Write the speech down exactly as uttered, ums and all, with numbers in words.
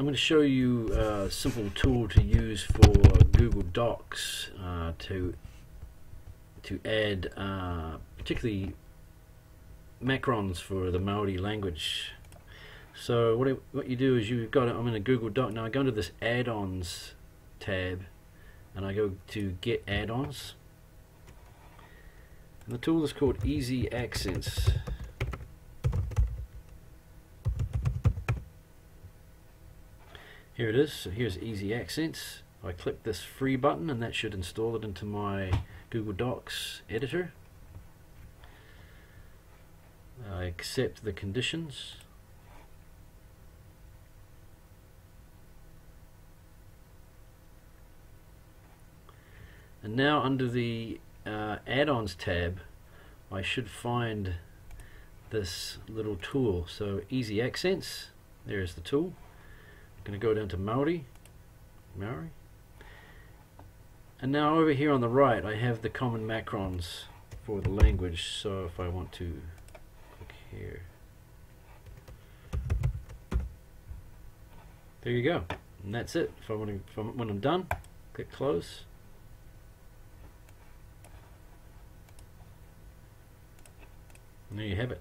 I'm going to show you a simple tool to use for Google Docs uh, to to add uh, particularly macrons for the Māori language. So what, it, what you do is you've got, I'm in a Google Doc, now I go into this add-ons tab and I go to get add-ons, and the tool is called Easy Accents. Here it is. So here's Easy Accents. I click this free button and that should install it into my Google Docs editor. I accept the conditions. And now under the uh, add-ons tab I should find this little tool. So Easy Accents, there's the tool. Going to go down to Māori, Māori, and now over here on the right I have the common macrons for the language. So if I want to click here, there you go, and that's it. If I want to, if I'm, when I'm done, click close. And there you have it.